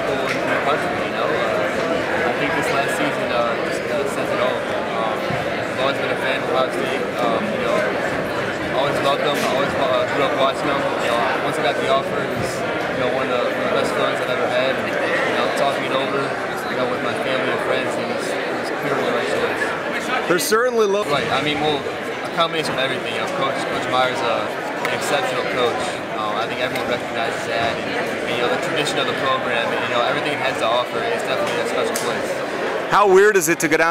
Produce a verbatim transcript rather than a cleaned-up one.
school and the country, you know. I think this last season uh, just uh, says it all. Um, I've always been a fan of Ohio State. Um, you know, I always loved them. I always uh, grew up watching them. You know, once I got the offer, it was, you know, one of the, one of the best feelings I've ever had. And, you know, talking it over, just, you know, with my family and friends, and it's, it's purely the right choice. They're certainly lovely. Right. I mean, well, a combination of everything. You know, Coach Coach Meyer is uh, an exceptional coach. Um, I think everyone recognizes that, and, and you know the tradition of the program, and you know everything it has to offer is definitely a special place. How weird is it to go down?